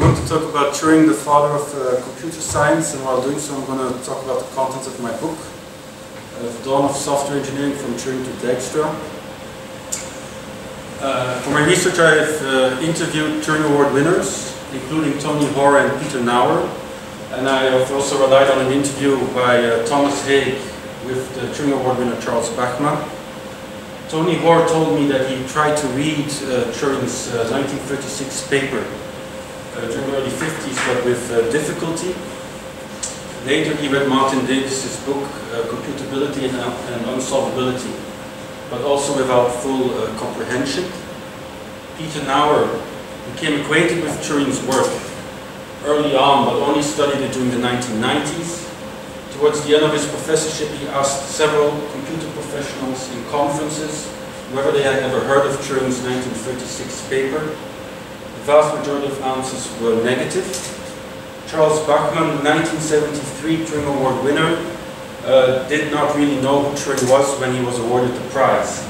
I'm going to talk about Turing, the father of computer science, and while doing so I'm going to talk about the contents of my book, The Dawn of Software Engineering: From Turing to Dijkstra. For my research I have interviewed Turing Award winners, including Tony Hoare and Peter Naur, and I have also relied on an interview by Thomas Haig with the Turing Award winner Charles Bachman. Tony Hoare told me that he tried to read Turing's 1936 paper during the early 50s, but with difficulty. Later he read Martin Davis's book, Computability and Unsolvability, but also without full comprehension. Peter Naur became acquainted with Turing's work early on, but only studied it during the 1990s. Towards the end of his professorship, he asked several computer professionals in conferences whether they had ever heard of Turing's 1936 paper. The vast majority of answers were negative. Charles Bachman, 1973 Turing Award winner, did not really know who Turing was when he was awarded the prize.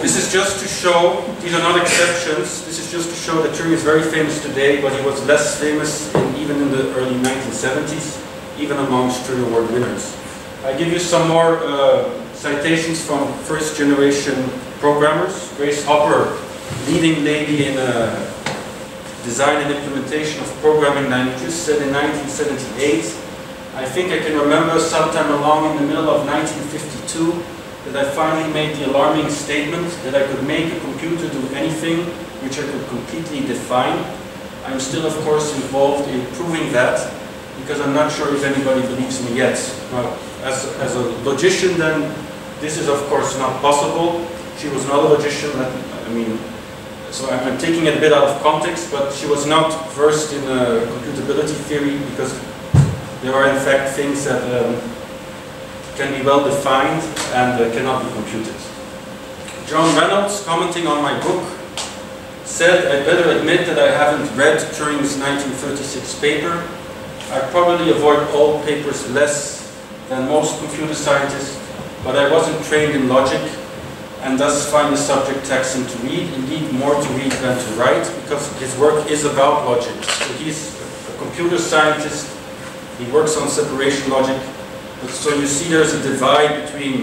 This is just to show, these are not exceptions, this is just to show that Turing is very famous today, but he was less famous even in the early 1970s. Even amongst Turing Award winners. I give you some more citations from first generation programmers. Grace Hopper, leading lady in design and implementation of programming languages, said in 1978, "I think I can remember sometime along in the middle of 1952 that I finally made the alarming statement that I could make a computer do anything which I could completely define. I'm still of course involved in proving that, because I'm not sure if anybody believes me yet." Now, as a logician then, this is of course not possible. She was not a logician, so I'm taking it a bit out of context, but she was not versed in computability theory, because there are in fact things that can be well defined and cannot be computed. John Reynolds, commenting on my book, said, "I'd better admit that I haven't read Turing's 1936 paper. I probably avoid all papers less than most computer scientists, but I wasn't trained in logic and thus find the subject taxing to read, indeed more to read than to write, because his work is about logic." So he's a computer scientist, he works on separation logic, but so you see there's a divide between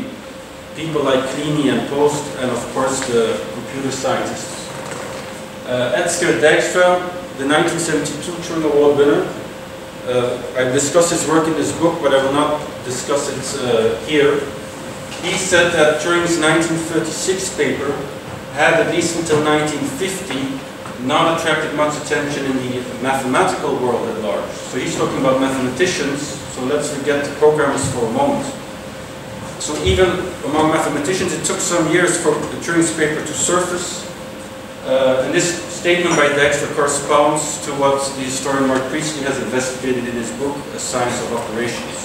people like Kleene and Post and of course the computer scientists. Edsger Dijkstra, the 1972 Turing Award winner, I discuss his work in this book, but I will not discuss it here. He said that Turing's 1936 paper had, at least until 1950, not attracted much attention in the mathematical world at large. So he's talking about mathematicians, so let's forget the programmers for a moment. So even among mathematicians, it took some years for Turing's paper to surface. And this statement by Dijkstra corresponds to what the historian Mark Priestley has investigated in his book, A Science of Operations.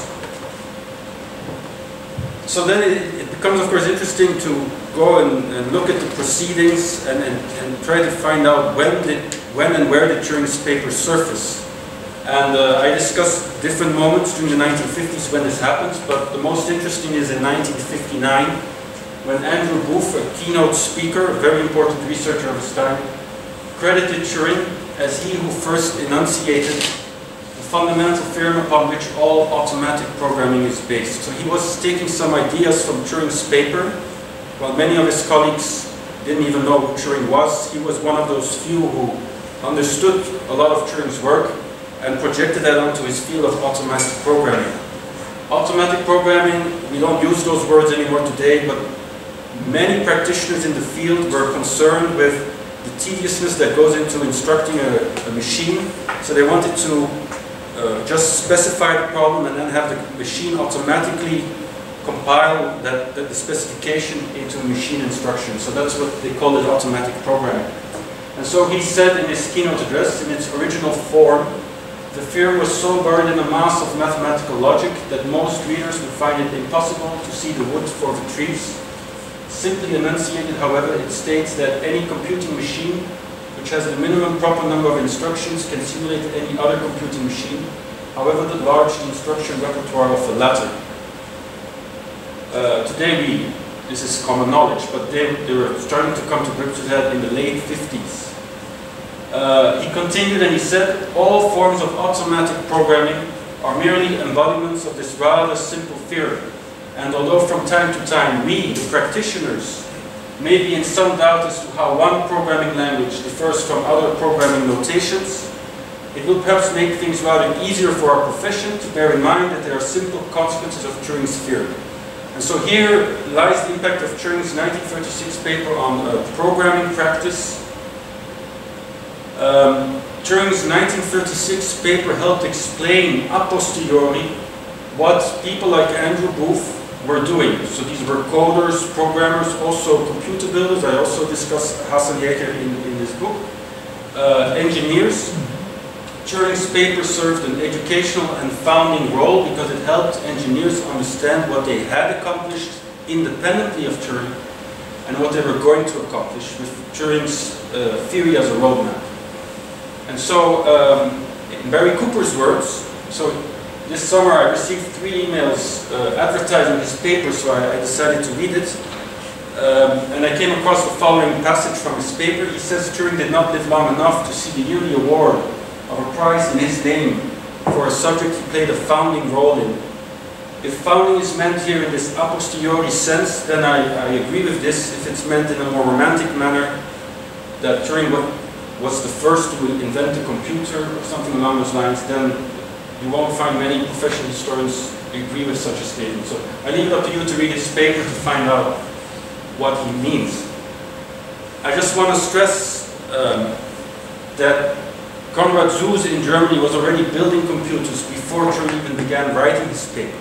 So then it becomes, of course, interesting to go and look at the proceedings and try to find out when and where did Turing's paper surface. And I discussed different moments during the 1950s when this happens, but the most interesting is in 1959. When Andrew Booth, a keynote speaker, a very important researcher of his time, credited Turing as he who first enunciated the fundamental theorem upon which all automatic programming is based. So he was taking some ideas from Turing's paper, while many of his colleagues didn't even know who Turing was. He was one of those few who understood a lot of Turing's work and projected that onto his field of automatic programming. Automatic programming, we don't use those words anymore today, but many practitioners in the field were concerned with the tediousness that goes into instructing a machine, so they wanted to just specify the problem and then have the machine automatically compile the specification into machine instruction. So that's what they call it, automatic programming. And so he said in his keynote address, in its original form, the theorem was so buried in a mass of mathematical logic that most readers would find it impossible to see the wood for the trees. Simply enunciated, however, it states that any computing machine which has the minimum proper number of instructions can simulate any other computing machine, however large the instruction repertoire of the latter. Today, this is common knowledge, but they were starting to come to grips with that in the late 50s. He continued and he said, all forms of automatic programming are merely embodiments of this rather simple theory. And although from time to time we, the practitioners, may be in some doubt as to how one programming language differs from other programming notations, it will perhaps make things rather easier for our profession to bear in mind that there are simple consequences of Turing's theory. And so here lies the impact of Turing's 1936 paper on programming practice. Turing's 1936 paper helped explain a posteriori what people like Andrew Booth were doing. So these were coders, programmers, also computer builders. I also discussed Hasseljäger in this book. Engineers. Turing's paper served an educational and founding role because it helped engineers understand what they had accomplished independently of Turing and what they were going to accomplish with Turing's theory as a roadmap. And so, in Barry Cooper's words, so this summer I received 3 emails advertising this paper, so I decided to read it. And I came across the following passage from his paper. He says, Turing did not live long enough to see the yearly award of a prize in his name for a subject he played a founding role in. If founding is meant here in this a posteriori sense, then I agree with this. If it's meant in a more romantic manner, that Turing was the first to invent the computer or something along those lines, then you won't find many professional historians agree with such a statement. So I leave it up to you to read his paper to find out what he means. I just want to stress that Konrad Zuse in Germany was already building computers before Turing even began writing his paper.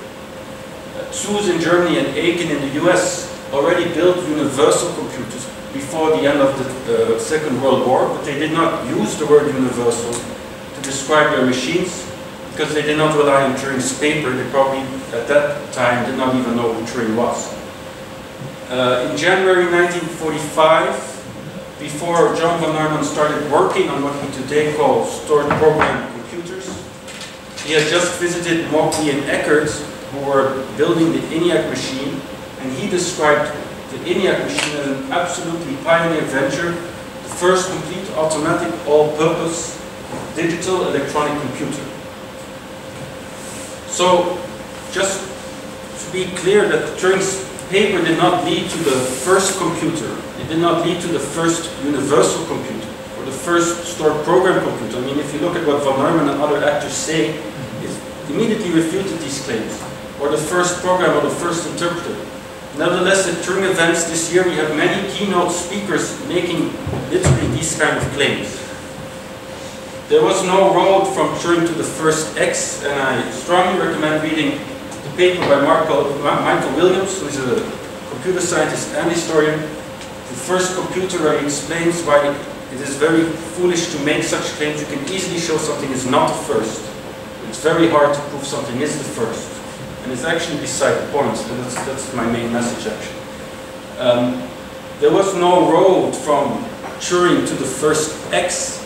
Zuse in Germany and Aiken in the US already built universal computers before the end of the Second World War, but they did not use the word universal to describe their machines because they did not rely on Turing's paper. They probably, at that time, did not even know who Turing was. In January 1945, before John von Neumann started working on what we today call stored program computers, he had just visited Mauchly and Eckert, who were building the ENIAC machine, and he described the ENIAC machine as an absolutely pioneer venture, the first complete automatic all-purpose digital electronic computer. So, just to be clear that Turing's paper did not lead to the first computer. It did not lead to the first universal computer or the first stored program computer. I mean, if you look at what von Neumann and other actors say, it immediately refuted these claims, or the first program or the first interpreter. Nevertheless, at Turing events this year, we have many keynote speakers making literally these kind of claims. There was no road from Turing to the first X, and I strongly recommend reading the paper by Marco Michael Williams, who is a computer scientist and historian, The First Computer, where he explains why it is very foolish to make such claims. You can easily show something is not the first. It's very hard to prove something is the first. And it's actually beside the point, and that's my main message actually. There was no road from Turing to the first X.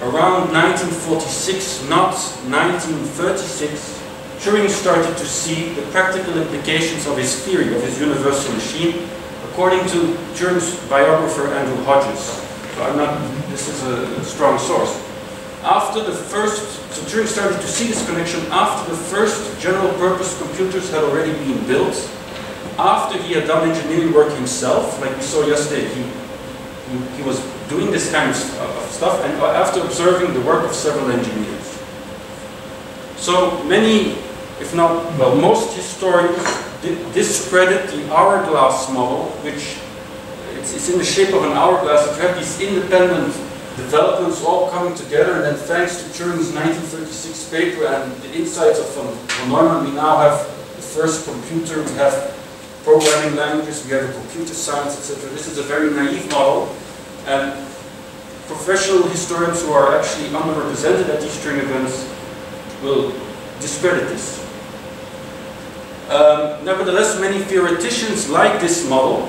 Around 1946, not 1936, Turing started to see the practical implications of his theory, of his universal machine, according to Turing's biographer Andrew Hodges. So I'm not, this is a strong source. After the first, so Turing started to see this connection after the first general purpose computers had already been built, after he had done engineering work himself, like we saw yesterday, he was doing this kind of stuff, and after observing the work of several engineers. So many, if not, well, most historians discredit the hourglass model, which it's in the shape of an hourglass. It had these independent developments all coming together, and then thanks to Turing's 1936 paper and the insights of von Neumann, we now have the first computer, we have programming languages, we have a computer science, etc. This is a very naive model, and professional historians who are actually underrepresented at these Turing events will discredit this. Nevertheless, many theoreticians like this model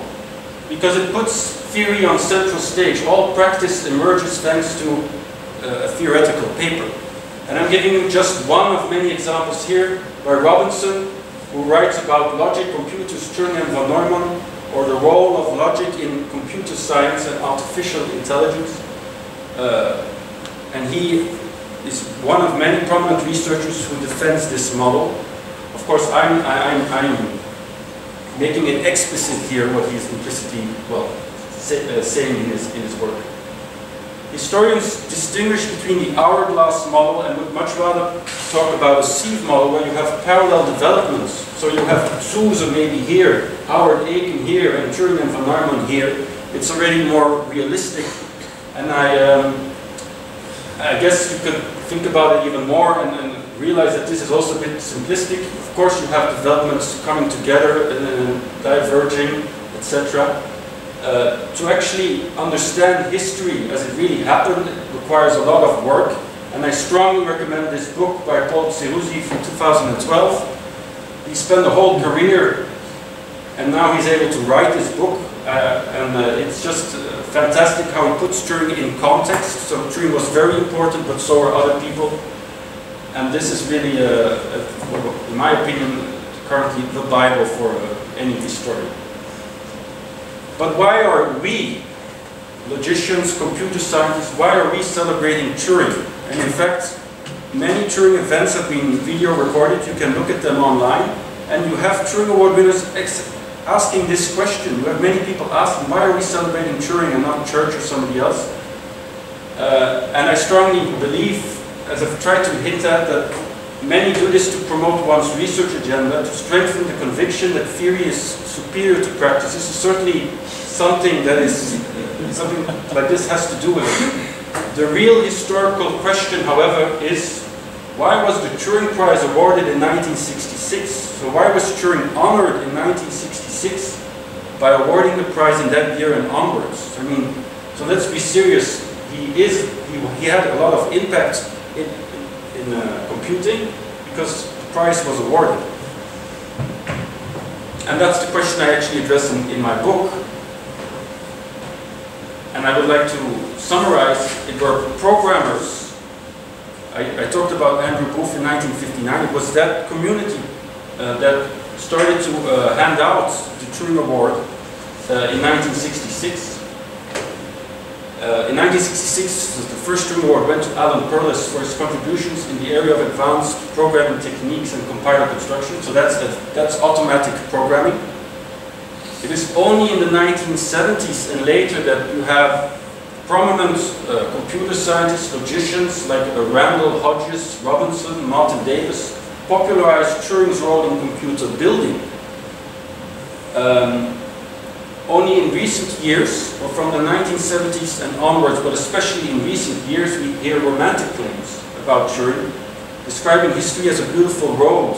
because it puts theory on central stage. All practice emerges thanks to a theoretical paper. And I'm giving you just one of many examples here by Robinson, who writes about logic, computers, Turing and von Neumann, or the role of logic in computer science and artificial intelligence. and he is one of many prominent researchers who defends this model. Of course, I'm making it explicit here what he is implicitly, well, saying in his work. Historians distinguish between the hourglass model and would much rather talk about a sieve model where you have parallel developments. So you have Zuse maybe here, Howard Aiken here, and Turing and von Neumann here. It's already more realistic. And I guess you could think about it even more and realize that this is also a bit simplistic. Of course you have developments coming together and diverging, etc. To actually understand history as it really happened requires a lot of work, and I strongly recommend this book by Paul Ceruzzi from 2012. He spent a whole career, and now he's able to write this book, it's just fantastic how he puts Turing in context. So Turing was very important, but so are other people, and this is really, in my opinion, currently the Bible for any historian. But why are we, logicians, computer scientists, why are we celebrating Turing? And in fact, many Turing events have been video recorded. You can look at them online. And you have Turing Award winners asking this question. You have many people asking, why are we celebrating Turing and not Church or somebody else? And I strongly believe, as I've tried to hint at, that many do this to promote one's research agenda, to strengthen the conviction that theory is superior to practice. This is certainly something that is, something like this has to do with it. The real historical question, however, is why was the Turing Prize awarded in 1966? So why was Turing honored in 1966 by awarding the prize in that year and onwards? I mean, so let's be serious. He had a lot of impact in computing because the prize was awarded. And that's the question I actually address in my book. And I would like to summarize it were programmers. I talked about Andrew Booth in 1959. It was that community that started to hand out the Turing Award in 1966. In 1966, the first Turing Award went to Alan Perlis for his contributions in the area of advanced programming techniques and compiler construction. So that's automatic programming. It is only in the 1970s and later that you have prominent computer scientists, logicians like Randall, Hodges, Robinson, Martin Davis popularized Turing's role in computer building. Only in recent years, or from the 1970s and onwards, but especially in recent years, we hear romantic claims about Turing, describing history as a beautiful road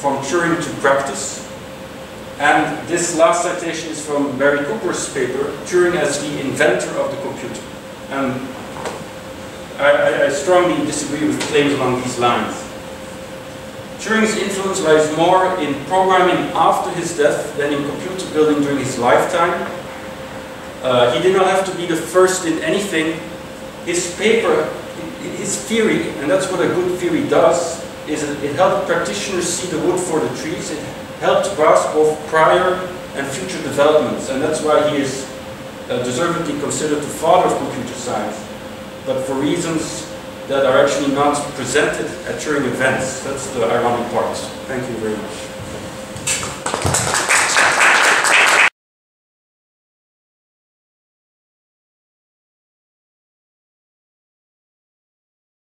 from Turing to practice. And this last citation is from Barry Cooper's paper, Turing as the inventor of the computer. And I strongly disagree with claims along these lines. Turing's influence lies more in programming after his death than in computer building during his lifetime. He did not have to be the first in anything. His paper, his theory, and that's what a good theory does, is it helped practitioners see the wood for the trees. It helped grasp both prior and future developments, and that's why he is deservedly considered the father of computer science, but for reasons that are actually not presented at Turing events. That's the ironic part. Thank you very much.